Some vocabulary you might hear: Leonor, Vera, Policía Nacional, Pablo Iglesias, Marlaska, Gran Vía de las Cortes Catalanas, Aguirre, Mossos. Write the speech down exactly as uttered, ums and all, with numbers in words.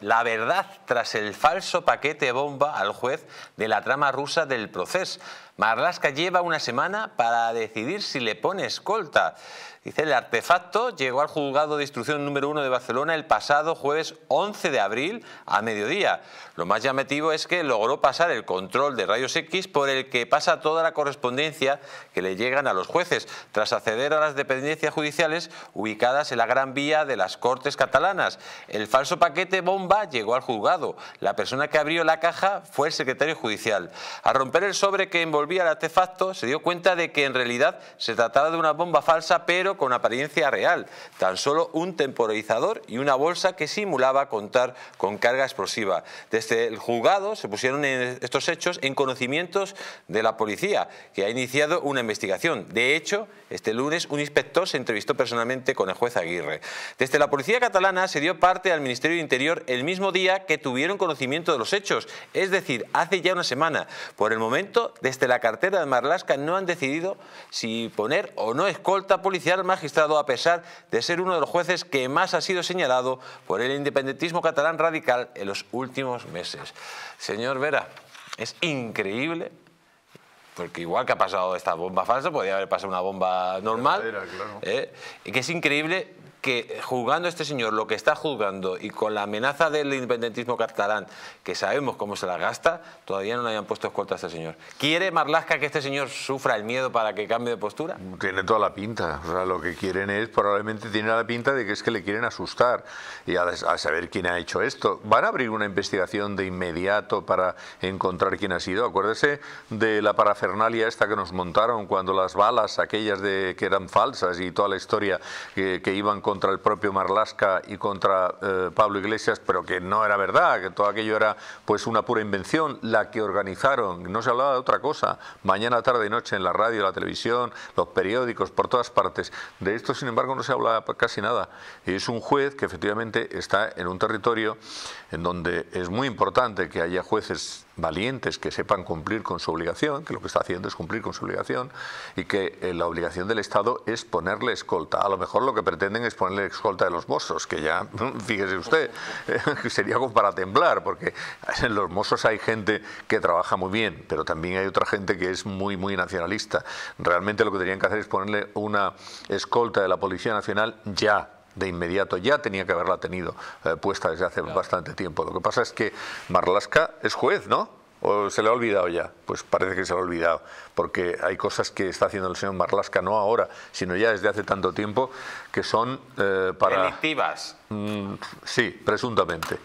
La verdad tras el falso paquete bomba al juez de la trama rusa del proceso. Marlaska lleva una semana para decidir si le pone escolta. Dice, el artefacto llegó al juzgado de instrucción número uno de Barcelona el pasado jueves once de abril a mediodía. Lo más llamativo es que logró pasar el control de rayos X por el que pasa toda la correspondencia que le llegan a los jueces, tras acceder a las dependencias judiciales ubicadas en la Gran Vía de las Cortes Catalanas. El falso paquete bomba llegó al juzgado. La persona que abrió la caja fue el secretario judicial. Al romper el sobre que envolvió al artefacto, se dio cuenta de que en realidad se trataba de una bomba falsa pero con apariencia real, tan solo un temporizador y una bolsa que simulaba contar con carga explosiva. Desde el juzgado se pusieron estos hechos en conocimientos de la policía, que ha iniciado una investigación. De hecho, este lunes un inspector se entrevistó personalmente con el juez Aguirre. Desde la policía catalana se dio parte al Ministerio de Interior el mismo día que tuvieron conocimiento de los hechos, es decir, hace ya una semana. Por el momento, desde la La cartera de Marlaska no han decidido si poner o no escolta policial al magistrado, a pesar de ser uno de los jueces que más ha sido señalado por el independentismo catalán radical en los últimos meses. Señor Vera, es increíble, porque igual que ha pasado esta bomba falsa, podría haber pasado una bomba normal, de madera, claro. ¿eh? Y que es increíble que juzgando este señor lo que está juzgando y con la amenaza del independentismo catalán, que sabemos cómo se la gasta, todavía no le hayan puesto escolta a este señor. ¿Quiere Marlaska que este señor sufra el miedo para que cambie de postura? Tiene toda la pinta. O sea, lo que quieren es, probablemente tiene la pinta de que es que le quieren asustar y a, a saber quién ha hecho esto. Van a abrir una investigación de inmediato para encontrar quién ha sido. Acuérdese de la parafernalia esta que nos montaron cuando las balas, aquellas de que eran falsas y toda la historia que, que iban con contra el propio Marlaska y contra eh, Pablo Iglesias, pero que no era verdad, que todo aquello era pues una pura invención, la que organizaron, no se hablaba de otra cosa, mañana, tarde y noche en la radio, la televisión, los periódicos, por todas partes. De esto, sin embargo, no se hablaba casi nada. Y es un juez que efectivamente está en un territorio en donde es muy importante que haya jueces valientes que sepan cumplir con su obligación, que lo que está haciendo es cumplir con su obligación, y que eh, la obligación del Estado es ponerle escolta. A lo mejor lo que pretenden es ponerle escolta de los Mossos, que ya, fíjese usted, eh, sería como para temblar, porque en los Mossos hay gente que trabaja muy bien, pero también hay otra gente que es muy, muy nacionalista. Realmente lo que tenían que hacer es ponerle una escolta de la Policía Nacional ya. De inmediato, ya tenía que haberla tenido eh, puesta desde hace claro. bastante tiempo. Lo que pasa es que Marlaska es juez, ¿no? ¿O se le ha olvidado ya? Pues parece que se le ha olvidado, porque hay cosas que está haciendo el señor Marlaska, no ahora, sino ya desde hace tanto tiempo, que son eh, para... Delictivas. Mm, sí, presuntamente.